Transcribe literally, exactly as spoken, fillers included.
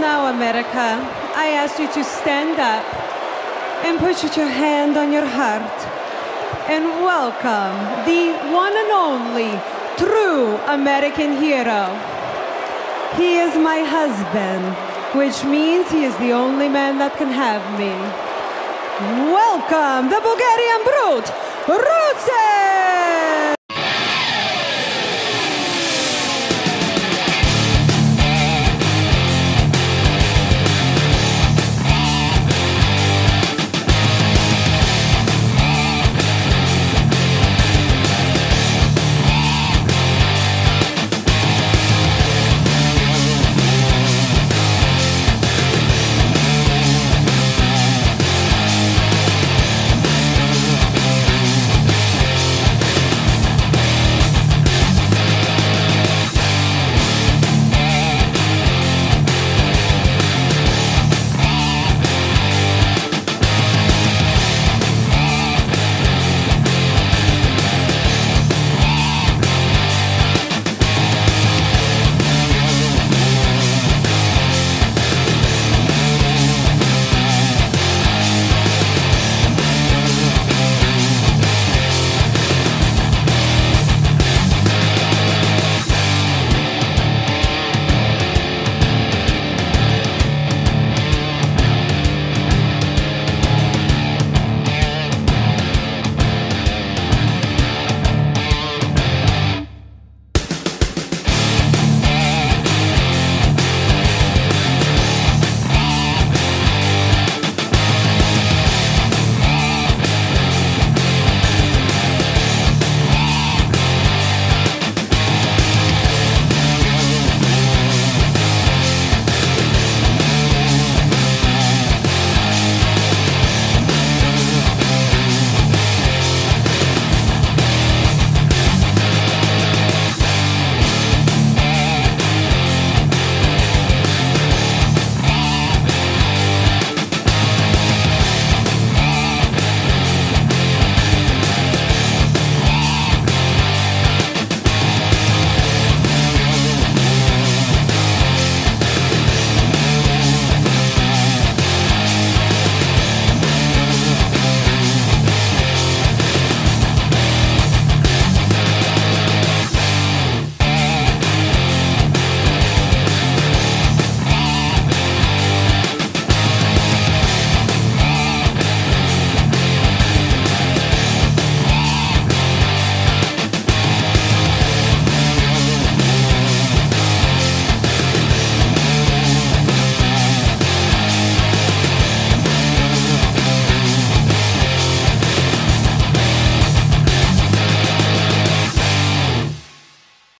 now, America, I ask you to stand up and put your hand on your heart and welcome the one and only true American hero. He is my husband, which means he is the only man that can have me. Welcome the Bulgarian brute, Rusev!